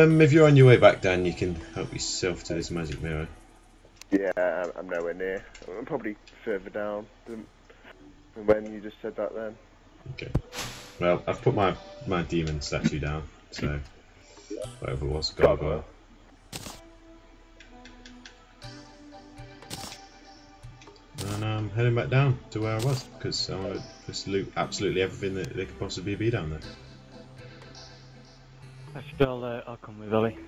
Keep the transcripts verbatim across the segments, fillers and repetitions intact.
Um, if you're on your way back, Dan, you can help yourself to this magic mirror. Yeah, I'm nowhere near. I'm probably further down than when you just said that then. Okay. Well, I've put my, my demon statue down, so whatever it was, gargoyle. And I'm heading back down to where I was, because I want to just loot absolutely everything that there could possibly be down there. I spell, uh, I'll come with Ollie.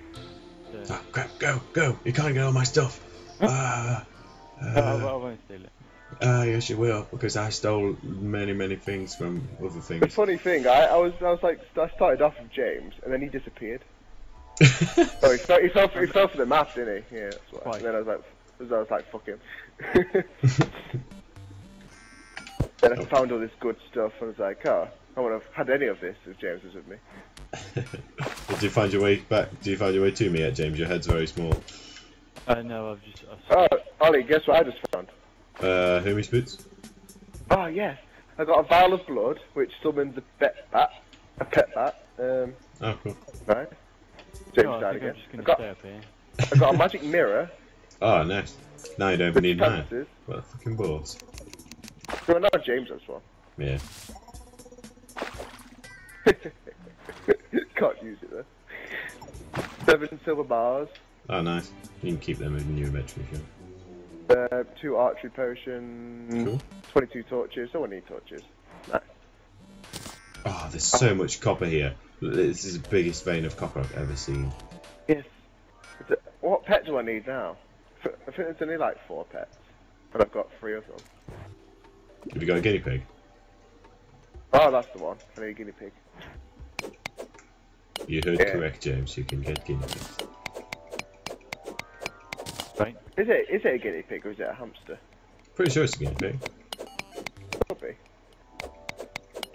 So. Oh crap, go, go! You can't get all my stuff! uh, uh, no, I won't steal it. Ah, uh, yes you will, because I stole many, many things from other things. The funny thing, I, I was I was like, I started off with James, and then he disappeared. Oh, he fell, he, fell for, he fell for the map, didn't he? Yeah, that's why. And then I was like, I was like, fuck him. Then I found all this good stuff, and I was like, oh, I wouldn't have had any of this if James was with me. Did you find your way back? Do you find your way to me yet, James? Your head's very small. I uh, know, I've just... I've... Oh, Ollie, guess what I just found? Uh, Hermes boots? Oh, yes. I got a vial of blood, which summons a pet bat. A pet bat. Um, oh, cool. Right. James oh, died again. I got, I got a magic mirror. Oh, nice. Now you don't even need mine. What the fucking balls. No, now James has one. Yeah. Can't use it though. Seven silver bars. Oh, nice. You can keep them in your inventory, sure. Uh, two archery potions. Cool. twenty-two torches. Someone need torches. Nice. Oh, there's so much copper here. This is the biggest vein of copper I've ever seen. Yes. What pet do I need now? I think there's only like four pets, but I've got three of them. Have you got a guinea pig? Oh, that's the one. I need a guinea pig. You heard yeah. correct, James. You can get guinea pigs. Right. Is it is it a guinea pig or is it a hamster? Pretty sure it's a guinea pig. Could be.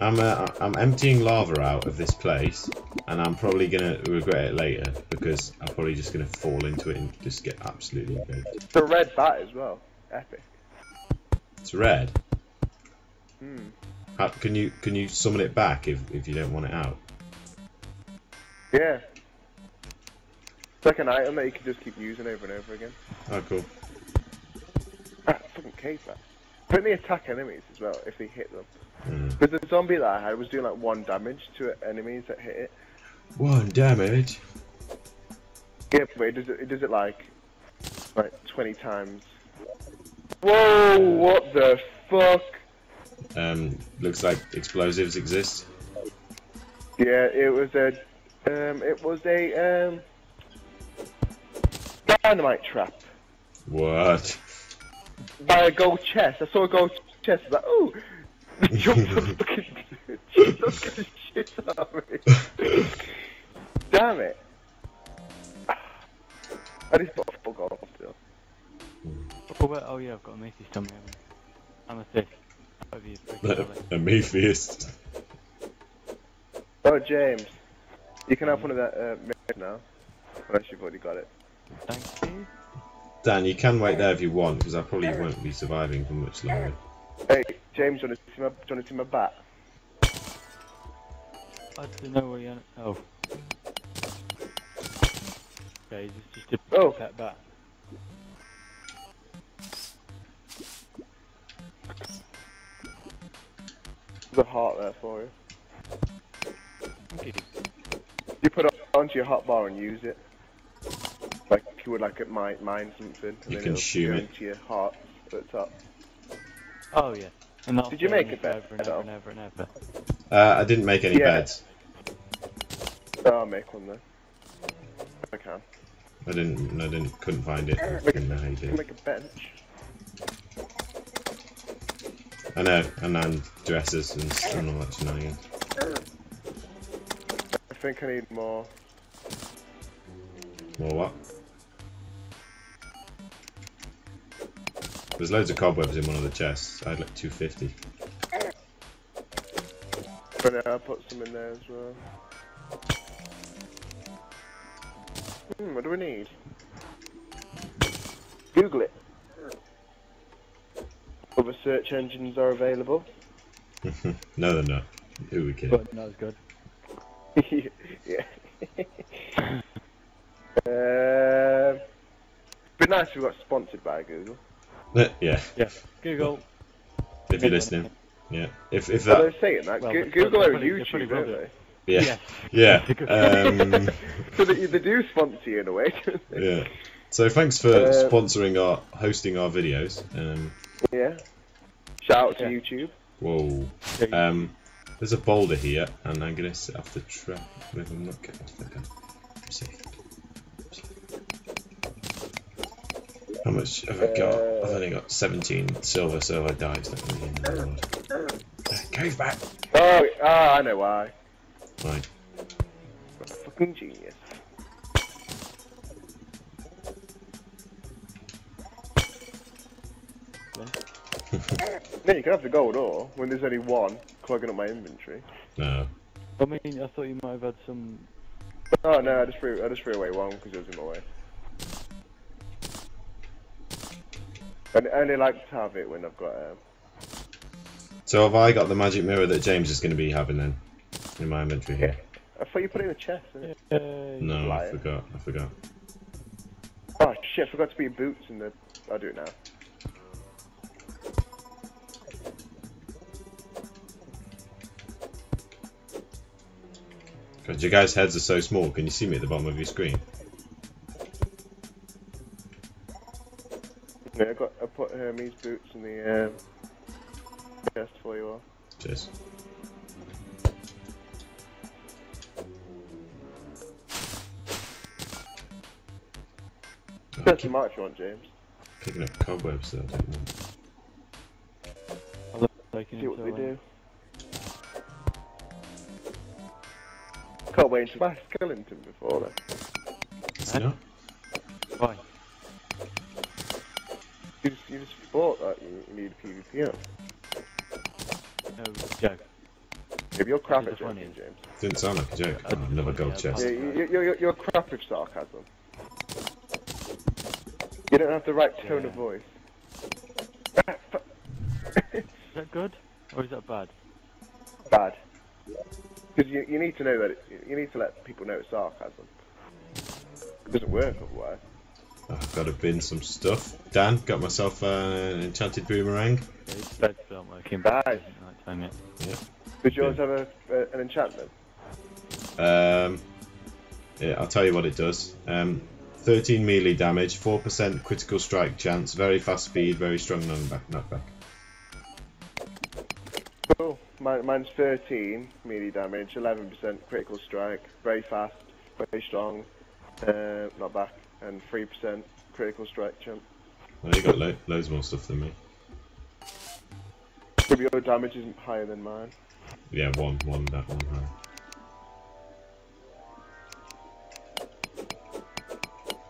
I'm uh, I'm emptying lava out of this place, and I'm probably gonna regret it later because I'm probably just gonna fall into it and just get absolutely big. It's a red bat as well. Epic. It's red. Hmm. How, can you can you summon it back if if you don't want it out? Yeah. It's like an item that you can just keep using over and over again. Oh, cool. Ah, fucking cave bat. Don't they attack enemies as well if they hit them? Mm. But the zombie that I had was doing like one damage to enemies that hit it. One damage? Yeah, but it does it, it, does it like, like twenty times. Whoa, what the fuck? Um, looks like explosives exist. Yeah, it was a... Um, it was a, um, dynamite trap. What? By a gold chest. I saw a gold chest. I was like, ooh! Jumped on the fucking... Jumped on the shit out of me. Damn it. I just got a full gold still. Oh, oh yeah, I've got Amethyst on me. I'm a thief. Amethyst. Oh, James. You can have one of that uh, mirrors now, unless you've already got it. Thank you. Dan, you can wait there if you want, because I probably won't be surviving for much longer. Hey, James, do you want to see my, my bat? I don't know where you're... Oh. Okay, just, just a oh. pet bat. There's a heart there for you. Thank you. You put it onto your hotbar and use it, like if you would like it might mine something. And you then can shoot it into your heart at the top. Oh yeah. And did you make a bed? Over and over and over and over. Uh, I didn't make any yeah. beds. Oh, I'll make one then. I can. I didn't. I didn't. Couldn't find it. I didn't know how you did. Make a bench. I know. And then dresses and stuff and all that shenanigans. I think I need more. More what? There's loads of cobwebs in one of the chests. I had like two fifty. But I'll put some in there as well. Hmm, what do we need? Google it. Other search engines are available. No, they're not. Who we kidding? But no, it's good. Yeah. Uh, it'd be nice if we got sponsored by Google. Yeah. Yeah. Google. If you're listening. Yeah. If if that. Well, they're saying that. Well, Google owns YouTube, don't they? Yeah. Yeah. yeah. Um, so they, they do sponsor you in a way. Yeah. So thanks for uh, sponsoring our, hosting our videos. Um, yeah. Shout out to yeah. YouTube. Whoa. Um, there's a boulder here, and I'm gonna sit off the track. If I'm not getting off the gun. I'm safe. How much have I got? Uh, I've only got seventeen silver, so I died. It's not really in the world. Go back! Oh, oh, I know why. Why? Fucking genius. No, you can have the gold ore when there's only one clogging up my inventory. No. I mean, I thought you might have had some... Oh no, I just threw, I just threw away one because it was in my way. And I only like to have it when I've got... Um... So have I got the magic mirror that James is going to be having then? In my inventory here. Yeah. I thought you put it in the chest, didn't it? Uh, no, I forgot, I forgot. Oh shit, I forgot to be in boots in the... I'll do it now. God, your guys' heads are so small, can you see me at the bottom of your screen? Yeah, I got. I put Hermes boots in the um, chest for you all. Cheers. Oh, that's the march you want, James. Picking up cobwebs though, I don't know. I'll see what they do. Can't wait to smash skeleton before then. Is it not? Why? You just, you just thought that you need a PvP on. No joke. If you're crap at joking, James. It didn't sound like a joke. Oh, another gold chest. Yeah, you're, you're, you're crap with sarcasm. You don't have the right tone yeah. of voice. Is that good? Or is that bad? Bad. Because you, you need to know that it, you need to let people know it's sarcasm. It doesn't work otherwise. I've got to bin some stuff. Dan, got myself uh, an enchanted boomerang. These beds aren't working back. Nice. Yeah. Did yours yeah. have a, uh, an enchantment? Um, yeah, I'll tell you what it does. Um, thirteen melee damage, four percent critical strike chance, very fast speed, very strong knockback. knockback. Cool. Mine, mine's thirteen melee damage, eleven percent critical strike, very fast, very strong, uh, knockback. And three percent critical strike chance. Well, you got lo loads more stuff than me. Maybe your damage isn't higher than mine. Yeah, one, one, that one high.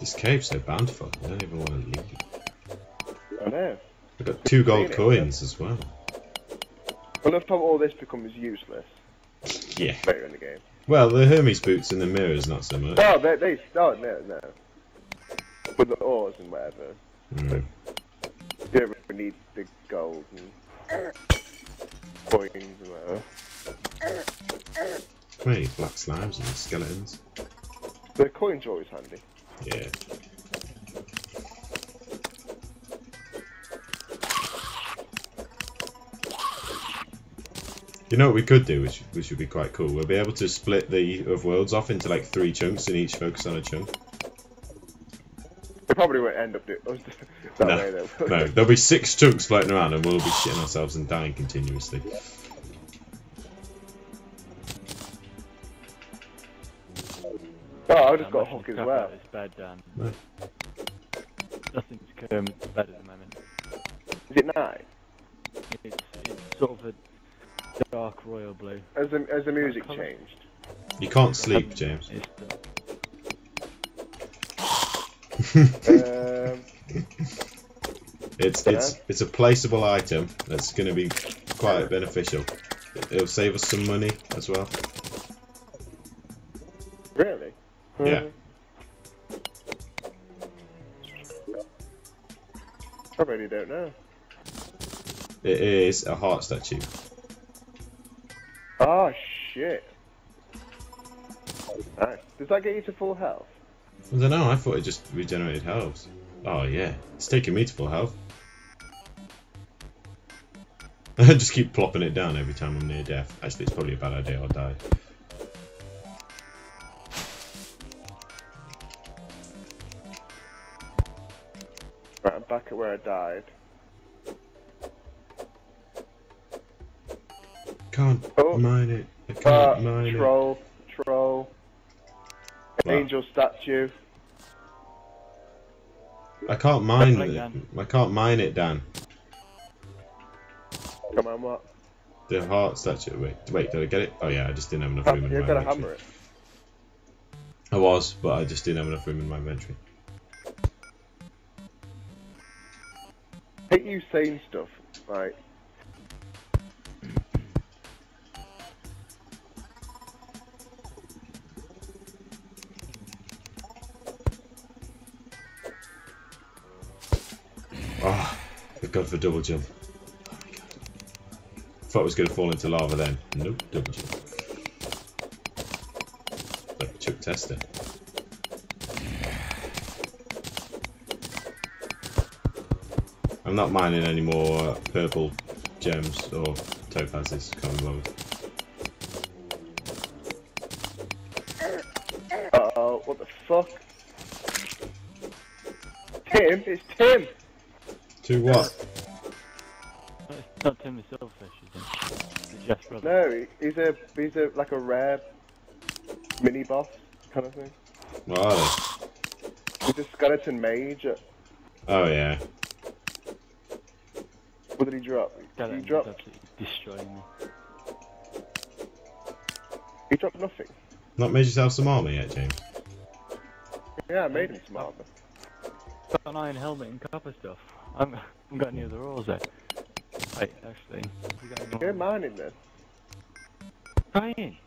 This cave's so bountiful. I don't even want to leave it. I know. I've got two gold coins as well. Well, if all this becomes useless. Yeah. Later in the game. Well, the Hermes boots and the mirrors not so much. Oh, they, they, oh, no, no. With the ores and whatever. Mm. You don't really need the gold and coins and whatever. Many black slimes and skeletons. The coins are always handy. Yeah. You know what we could do, which, which would be quite cool? We'll be able to split the of worlds off into like three chunks and each focus on a chunk. We probably won't end up doing that no, way though. No, there'll be six chunks floating around and we'll be shitting ourselves and dying continuously. Oh, I just got a hook as well. It's bad, Dan. No. Nothing's going bad at the moment. Is it night? It's, it's sort of a dark royal blue. Has the, has the music changed? You can't sleep, James. um, it's yeah. it's it's a placeable item that's going to be quite beneficial. It'll save us some money as well. Really? Yeah. I really don't know. It is a heart statue. Oh shit! Nice. Does that get you to full health? I don't know, I thought it just regenerated health. Oh yeah, it's taking me to full health. I just keep plopping it down every time I'm near death. Actually, it's probably a bad idea, I'll die. Right, I'm back at where I died. Can't oh. mine it. I can't uh, mine troll, it. Troll. Troll. Angel statue. I can't mine it. Dan. I can't mine it, Dan. Come on, what? The heart statue. Wait, wait, did I get it? Oh yeah, I just didn't have enough room in my inventory. You're gonna hammer it. I was, but I just didn't have enough room in my inventory. I hate you saying stuff, right? Oh, thank God for double jump. Oh my God. Thought I was going to fall into lava then. Nope, double jump. Like a chip tester. I'm not mining any more purple gems or topazes. Can't remember. Uh oh, what the fuck? Tim, it's Tim! To what? No, it's not Tim the Silverfish, is it? It's Jeff's brother. No, he's a he's a like a rare mini boss kind of thing. Wow. He's a skeleton mage. Oh yeah. What did he drop? Skeleton he dropped. Destroying me. He dropped nothing. Not made yourself some armor yet, James? Yeah, I made him some armor. Got an iron helmet and copper stuff. I haven't got any other ores there. Wait, actually. You're mining then. Trying.